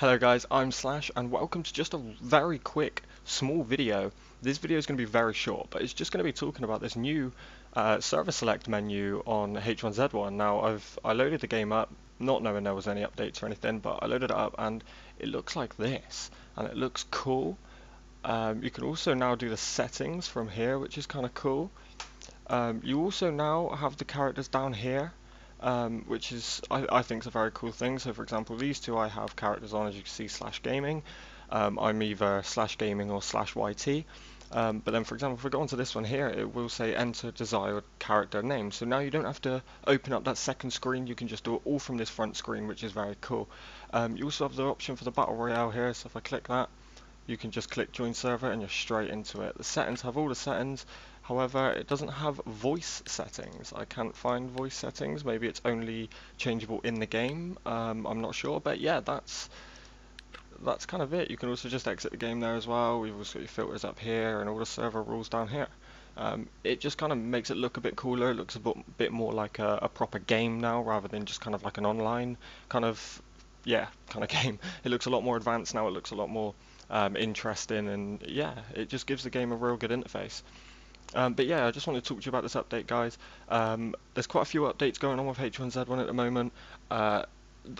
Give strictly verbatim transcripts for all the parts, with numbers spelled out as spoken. Hello guys, I'm Slash and welcome to just a very quick small video. This video is going to be very short, but it's just going to be talking about this new uh, server select menu on H one Z one. Now I've I loaded the game up, not knowing there was any updates or anything, but I loaded it up and it looks like this and it looks cool. Um, you can also now do the settings from here, which is kind of cool. Um, you also now have the characters down here, Um, which is I, I think is a very cool thing. So for example, these two I have characters on, as you can see, Slash Gaming. Um, I'm either Slash Gaming or Slash Y T. Um, but then for example, if we go onto this one here, it will say enter desired character name. So now you don't have to open up that second screen, you can just do it all from this front screen, which is very cool. Um, you also have the option for the Battle Royale here, so if I click that, you can just click join server and you're straight into it. The settings have all the settings, however it doesn't have voice settings. I can't find voice settings, maybe it's only changeable in the game, um, I'm not sure, but yeah, that's that's kind of it. You can also just exit the game there as well. We've also got your filters up here and all the server rules down here. Um, it just kind of makes it look a bit cooler. It looks a bit, bit more like a, a proper game now, rather than just kind of like an online kind of, yeah, kind of game. It looks a lot more advanced now, it looks a lot more Um, interesting, and yeah, it just gives the game a real good interface. Um, but yeah, I just wanted to talk to you about this update, guys. Um, there's quite a few updates going on with H one Z one at the moment. Uh,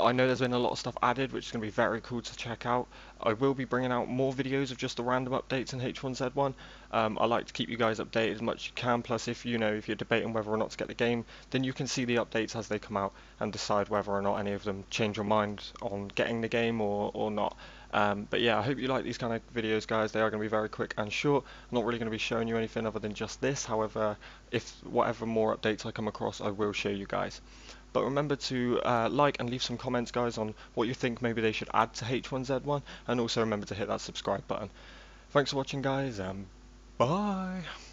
I know there's been a lot of stuff added, which is going to be very cool to check out. I will be bringing out more videos of just the random updates in H one Z one. Um, I like to keep you guys updated as much as you can. Plus, if you know if you're debating whether or not to get the game, then you can see the updates as they come out and decide whether or not any of them change your mind on getting the game or or not. Um, but yeah, I hope you like these kind of videos, guys. They are going to be very quick and short. I'm not really going to be showing you anything other than just this. However, if whatever more updates I come across, I will show you guys. But remember to uh, like and leave some comments, guys, on what you think maybe they should add to H one Z one, and also remember to hit that subscribe button. Thanks for watching, guys, and bye!